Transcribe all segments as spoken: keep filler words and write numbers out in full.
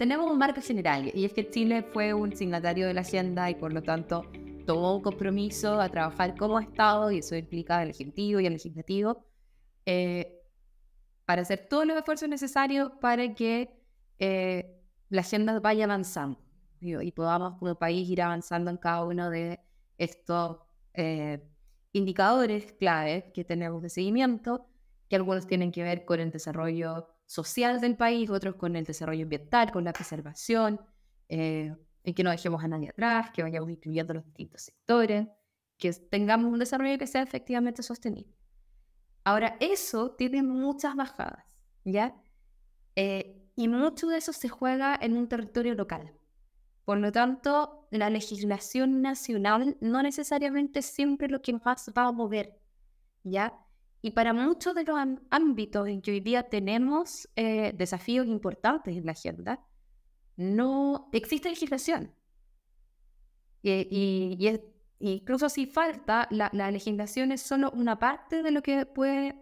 tenemos un marco general y es que Chile fue un signatario de la Agenda y por lo tanto tomó un compromiso a trabajar como Estado, y eso implica al Ejecutivo y al Legislativo, eh, para hacer todos los esfuerzos necesarios para que eh, la agenda vaya avanzando, digo, y podamos como país ir avanzando en cada uno de estos eh, indicadores claves que tenemos de seguimiento, que algunos tienen que ver con el desarrollo social del país, otros con el desarrollo ambiental, con la preservación, eh, en que no dejemos a nadie atrás, que vayamos incluyendo los distintos sectores, que tengamos un desarrollo que sea efectivamente sostenible. Ahora, eso tiene muchas bajadas, ¿ya? Eh, y mucho de eso se juega en un territorio local. Por lo tanto, la legislación nacional no necesariamente siempre es lo que más va a mover, ¿ya? Y para muchos de los ámbitos en que hoy día tenemos eh, desafíos importantes en la agenda, no existe legislación. Y, y, y es, incluso si falta, la, la legislación es solo una parte de lo que puede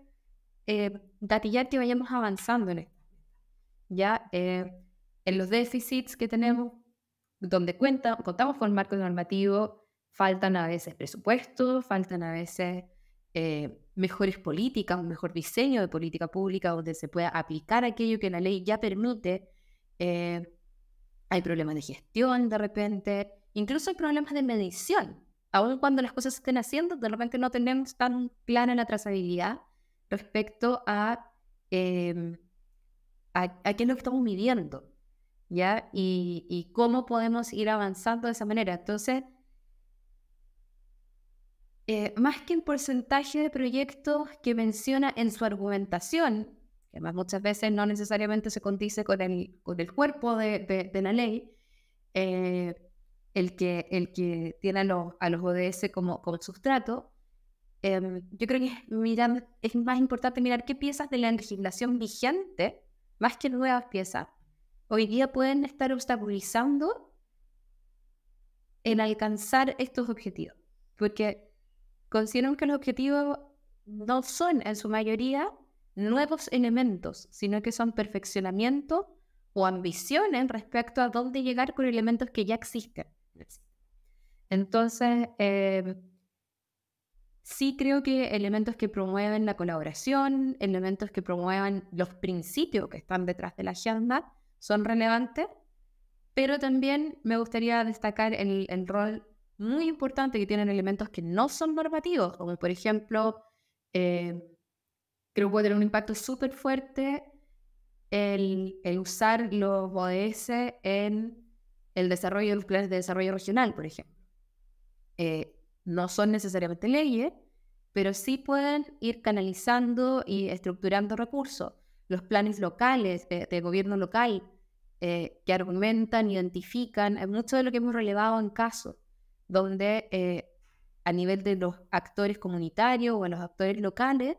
eh, gatillar que vayamos avanzando en esto. Ya eh, en los déficits que tenemos, donde cuenta, contamos con marco normativo, faltan a veces presupuestos, faltan a veces... Eh, mejores políticas, un mejor diseño de política pública donde se pueda aplicar aquello que la ley ya permite. Eh, hay problemas de gestión de repente, incluso hay problemas de medición. Aún cuando las cosas se estén haciendo, de repente no tenemos tan clara la trazabilidad respecto a, eh, a, a qué es lo que estamos midiendo, ¿ya? Y, y cómo podemos ir avanzando de esa manera. Entonces, Eh, más que el porcentaje de proyectos que menciona en su argumentación, que además muchas veces no necesariamente se condice con el, con el cuerpo de, de, de la ley, eh, el, que, el que tiene a los, a los O D S como, como sustrato, eh, yo creo que es, mirar, es más importante mirar qué piezas de la legislación vigente, más que nuevas piezas, hoy día pueden estar obstaculizando en alcanzar estos objetivos. Porque consideran que los objetivos no son, en su mayoría, nuevos elementos, sino que son perfeccionamiento o ambiciones respecto a dónde llegar con elementos que ya existen. Entonces, eh, sí creo que elementos que promueven la colaboración, elementos que promuevan los principios que están detrás de la agenda, son relevantes, pero también me gustaría destacar el, el rol muy importante que tienen elementos que no son normativos, como por ejemplo, eh, creo que puede tener un impacto súper fuerte el, el usar los O D S en el desarrollo de los planes de desarrollo regional, por ejemplo. Eh, no son necesariamente leyes, pero sí pueden ir canalizando y estructurando recursos. Los planes locales, de, de gobierno local, eh, que argumentan, identifican, mucho de lo que hemos relevado en casos, donde eh, a nivel de los actores comunitarios o a los actores locales,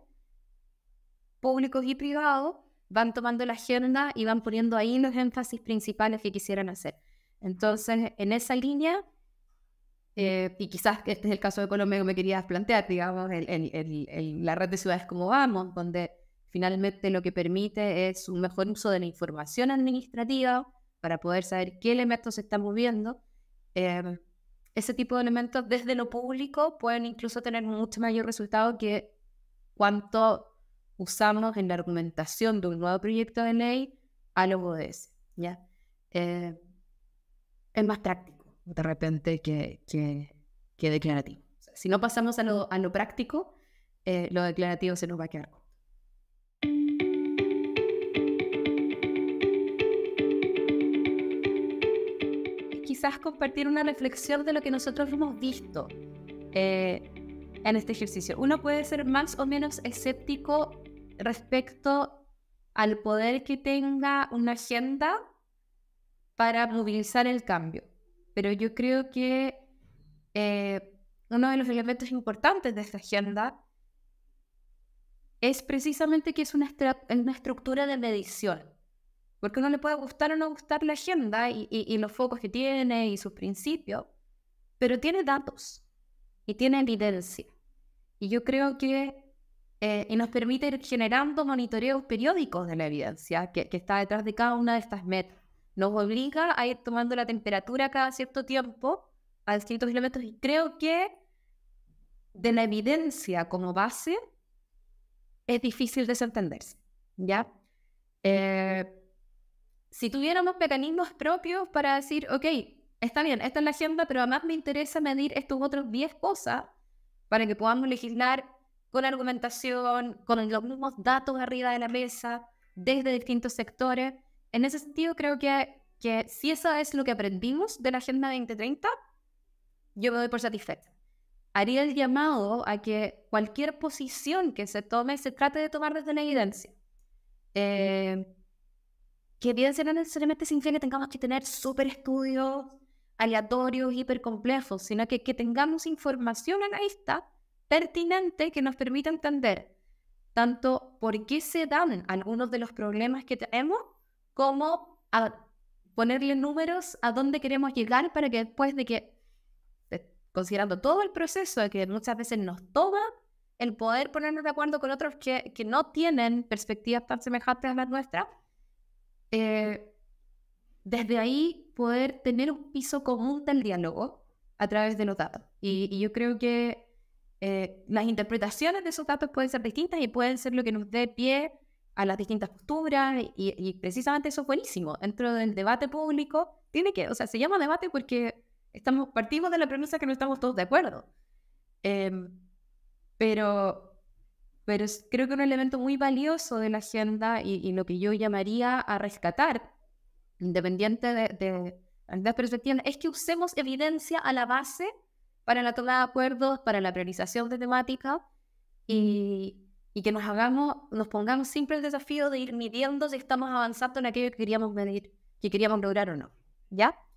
públicos y privados, van tomando la agenda y van poniendo ahí los énfasis principales que quisieran hacer. Entonces, en esa línea, eh, y quizás este es el caso de Colombia que me querías plantear, digamos, el, el, el, el, la red de ciudades como vamos, donde finalmente lo que permite es un mejor uso de la información administrativa para poder saber qué elementos se están moviendo. Eh, Ese tipo de elementos desde lo público pueden incluso tener mucho mayor resultado que cuanto usamos en la argumentación de un nuevo proyecto de ley a los O D S, ¿ya? Eh, es más práctico de repente que, que, que declarativo. O sea, si no pasamos a lo, a lo práctico, eh, lo declarativo se nos va a quedar. Quizás compartir una reflexión de lo que nosotros hemos visto eh, en este ejercicio. Uno puede ser más o menos escéptico respecto al poder que tenga una agenda para movilizar el cambio, pero yo creo que eh, uno de los elementos importantes de esta agenda es precisamente que es una, una estructura de medición. Porque uno le puede gustar o no gustar la agenda y, y, y los focos que tiene y sus principios, pero tiene datos y tiene evidencia. Y yo creo que eh, y nos permite ir generando monitoreos periódicos de la evidencia que, que está detrás de cada una de estas metas, nos obliga a ir tomando la temperatura cada cierto tiempo a distintos elementos, y creo que de la evidencia como base es difícil desentenderse, ¿ya? Eh, si tuviéramos mecanismos propios para decir, ok, está bien, esta es la agenda, pero además me interesa medir estos otros diez cosas para que podamos legislar con argumentación, con los mismos datos arriba de la mesa, desde distintos sectores. En ese sentido, creo que, que si eso es lo que aprendimos de la Agenda veinte treinta, yo me doy por satisfecha. Haría el llamado a que cualquier posición que se tome se trate de tomar desde la evidencia. Eh, que evidencia no necesariamente significa que tengamos que tener súper estudios aleatorios, hipercomplejos, sino que, que tengamos información en la lista pertinente que nos permita entender tanto por qué se dan algunos de los problemas que tenemos, como a ponerle números a dónde queremos llegar para que después de que, considerando todo el proceso que muchas veces nos toma, el poder ponernos de acuerdo con otros que, que no tienen perspectivas tan semejantes a las nuestras, eh, desde ahí poder tener un piso común del diálogo a través de los datos. Y, y yo creo que eh, las interpretaciones de esos datos pueden ser distintas y pueden ser lo que nos dé pie a las distintas posturas, y, y precisamente eso es buenísimo. Dentro del debate público, tiene que, o sea, se llama debate porque estamos, partimos de la premisa que no estamos todos de acuerdo. Eh, pero, pero creo que un elemento muy valioso de la agenda y, y lo que yo llamaría a rescatar, independiente de, de, de las perspectivas, es que usemos evidencia a la base para la toma de acuerdos, para la priorización de temáticas, y, y que nos, hagamos, nos pongamos siempre el desafío de ir midiendo si estamos avanzando en aquello que queríamos medir, que queríamos lograr o no, ¿ya?